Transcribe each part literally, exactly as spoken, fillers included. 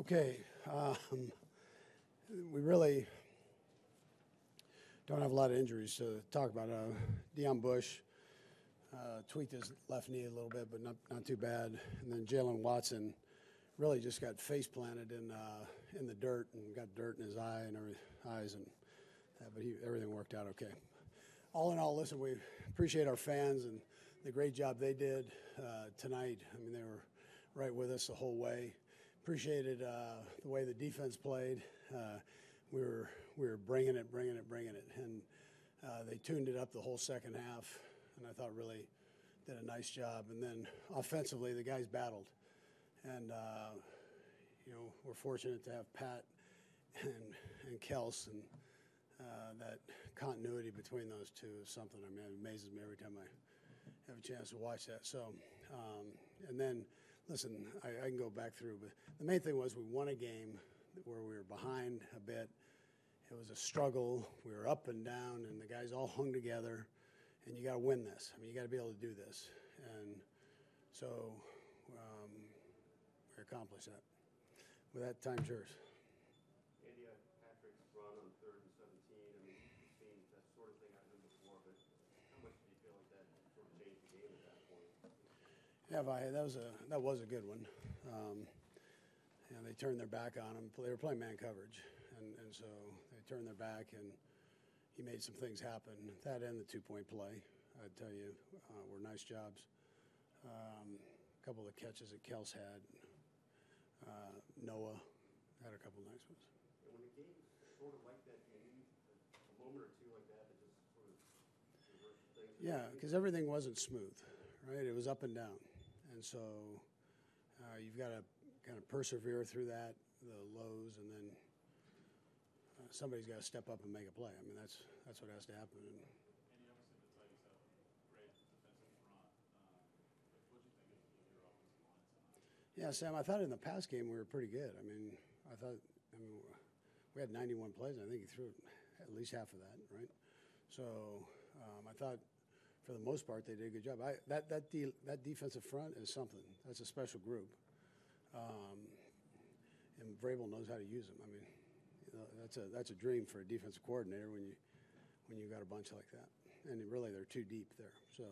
Okay, um, we really don't have a lot of injuries to talk about. Uh, Deion Bush uh, tweaked his left knee a little bit, but not not too bad. And then Jaylen Watson really just got face planted in uh, in the dirt and got dirt in his eye and every, eyes and that, but he, everything worked out okay. All in all, listen, we appreciate our fans and the great job they did uh, tonight. I mean, they were right with us the whole way. Appreciated uh, the way the defense played. Uh, we were we were bringing it, bringing it, bringing it, and uh, they tuned it up the whole second half. And I thought really did a nice job. And then offensively, the guys battled, and uh, you know, we're fortunate to have Pat and and Kels, and uh, that continuity between those two is something. I mean, it amazes me every time I have a chance to watch that. So, um, and then. Listen, I, I can go back through, but the main thing was we won a game where we were behind a bit. It was a struggle. We were up and down, and the guys all hung together, and you got to win this. I mean, you got to be able to do this. And so um, we accomplished that. With that, time's yours. Andy, uh, Patrick's run on third and seventeen, I mean, you've seen that sort of thing happen before, but how much do you feel like that sort of changed the game at that point? Yeah, Vahe, that was a that was a good one. Um, and they turned their back on him. They were playing man coverage, and, and so they turned their back, and he made some things happen. That and the two-point play, I'd tell you, uh, were nice jobs. Um, a couple of the catches that Kels had. Uh, Noah had a couple of nice ones. And when a game sort of like that, you need a moment or two like that to just sort of reverse things. Yeah, because everything wasn't smooth, right? It was up and down. And so uh, you've got to kind of persevere through that, the lows, and then uh, somebody's got to step up and make a play. I mean, that's that's what has to happen. And, and you obviously did play yourself a great defensive front. Um, what do you think of your offensive line tonight? Yeah, Sam, I thought in the past game we were pretty good. I mean, I thought I mean, we had ninety-one plays, and I think he threw at least half of that, right? So um, I thought – for the most part, they did a good job. I, that that de that defensive front is something. That's a special group, um, and Vrabel knows how to use them. I mean, you know, that's a that's a dream for a defensive coordinator when you when you got a bunch like that. And really, they're too deep there, so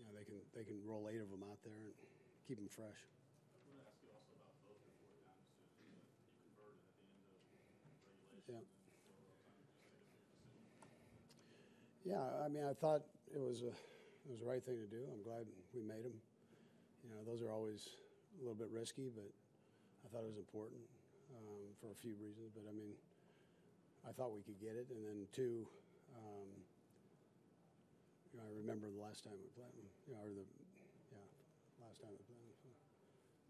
you know they can they can roll eight of them out there and keep them fresh. I want to ask you also about both your fourth down decisions that you converted at the end of regulation. Yeah. Yeah, I mean, I thought it was a, it was the right thing to do. I'm glad we made them. You know, those are always a little bit risky, but I thought it was important um, for a few reasons. But I mean, I thought we could get it, and then two, um, you know, I remember the last time we played them, you know, or the yeah, last time we played them. So.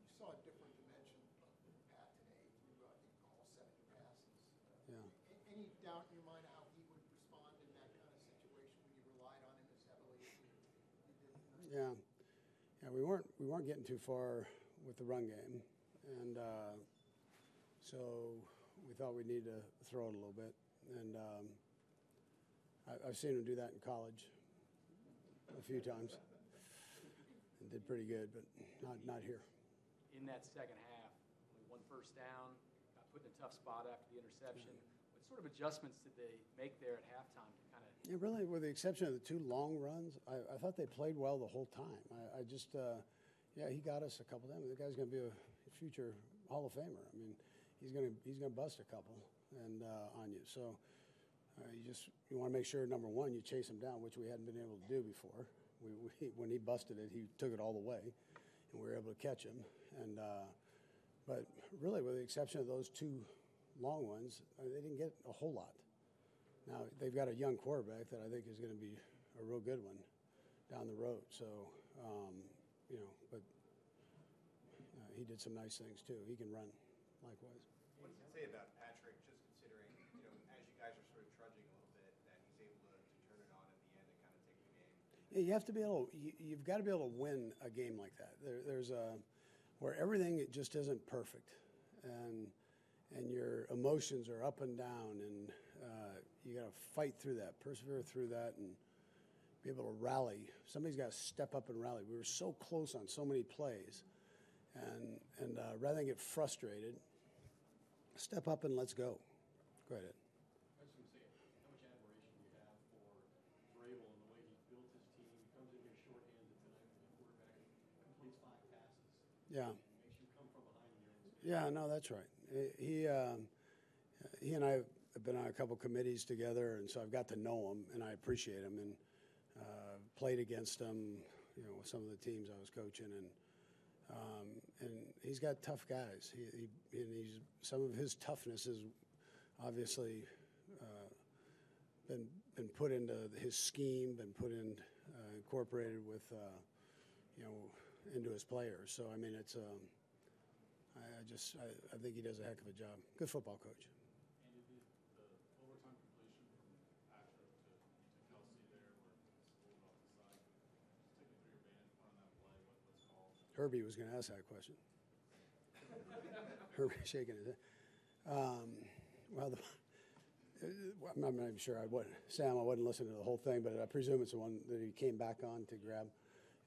You saw a different dimension of Pat today. You I think all seven passes. Uh, yeah. Any doubt in your mind how? Yeah, yeah, we weren't we weren't getting too far with the run game, and uh, so we thought we needed to throw it a little bit. And um, I, I've seen him do that in college a few times, and did pretty good, but not not here. In that second half, only one first down, got put in a tough spot after the interception. What sort of adjustments did they make there at halftime? Yeah, really, with the exception of the two long runs, I, I thought they played well the whole time. I, I just, uh, yeah, he got us a couple times. The guy's going to be a future Hall of Famer. I mean, he's going to he's going to bust a couple and uh, on you. So uh, you just you want to make sure number one you chase him down, which we hadn't been able to do before. We, we when he busted it, he took it all the way, and we were able to catch him. And uh, but really, with the exception of those two long ones, I mean, they didn't get a whole lot. Now, they've got a young quarterback that I think is going to be a real good one down the road. So, um, you know, but uh, he did some nice things, too. He can run, likewise. What does it say about Patrick, just considering, you know, as you guys are sort of trudging a little bit, that he's able to, to turn it on at the end and kind of take the game? Yeah, you have to be able you, – you've got to be able to win a game like that. There, there's a – where everything just isn't perfect, and, and your emotions are up and down, and uh, – you got to fight through that, persevere through that, and be able to rally. Somebody's got to step up and rally. We were so close on so many plays, and and uh, rather than get frustrated, step up and let's go. Go ahead, Ed. I was going to say, how much admiration do you have for Vrabel and the way he built his team? He comes in here shorthanded tonight with the quarterback and completes five passes. Yeah. It makes you come from behind your own state. Yeah, no, that's right. He, um, he and I have been on a couple committees together, and so I've got to know him, and I appreciate him, and uh, played against him, you know, with some of the teams I was coaching, and Um, and he's got tough guys. He, he and he's some of his toughness is obviously uh, been been put into his scheme, been put in uh, incorporated with uh, you know into his players. So I mean, it's um, I, I just I, I think he does a heck of a job. Good football coach. And did the, the overtime completion from Patrick to, to Kelce there, where it's pulled off the side, just taking three advantage on that play, what, what's called? Herbie was going to ask that question. Herbie shaking his head. Um, well, the, I'm not even sure. I wasn't, Sam, I wasn't listening to the whole thing, but I presume it's the one that he came back on to grab.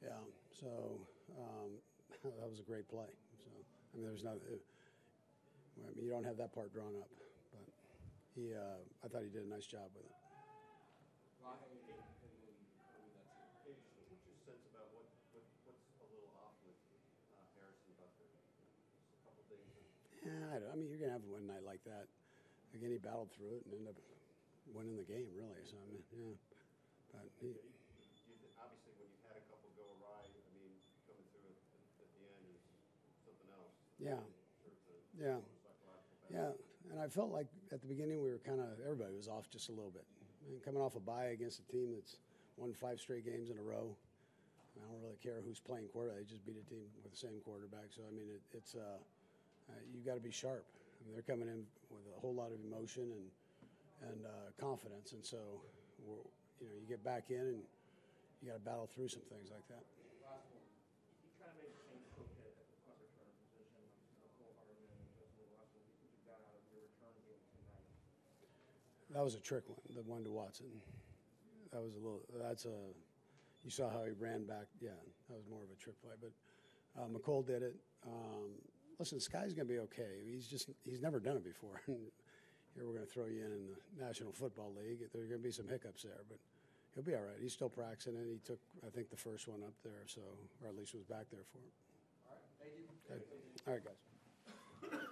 Yeah, so um, that was a great play. So I mean, there's not. I mean, you don't have that part drawn up, but he. Uh, I thought he did a nice job with it. Vahe and then Herbie, that's it. What's your sense about what? Yeah, I, don't, I mean, you're going to have one night like that. Again, he battled through it and ended up winning the game, really. So, I mean, yeah. But he, obviously, when you've had a couple go awry, I mean, coming through at, at the end is something else. Yeah. Yeah. Yeah. And I felt like at the beginning we were kind of, everybody was off just a little bit. I mean, coming off a bye against a team that's won five straight games in a row, I don't really care who's playing quarterback. They just beat a team with the same quarterback. So, I mean, it, it's uh, – Uh, you got to be sharp. I mean, they're coming in with a whole lot of emotion and and uh, confidence, and so we're, you know you get back in and you got to battle through some things like that. Last one, you kind of made a change for Pitt at the punt return position. McColl, Herbie, and Russell. You got out of your return game tonight. That was a trick one, the one to Watson. That was a little. That's a. You saw how he ran back. Yeah, that was more of a trick play, but uh, McColl did it. Um, Listen, Sky's going to be okay. He's just he's never done it before. And here we're going to throw you in in the National Football League. There are going to be some hiccups there, but he'll be all right. He's still practicing, and he took, I think, the first one up there, so or at least was back there for him. All right. Thank you. All right, all right guys.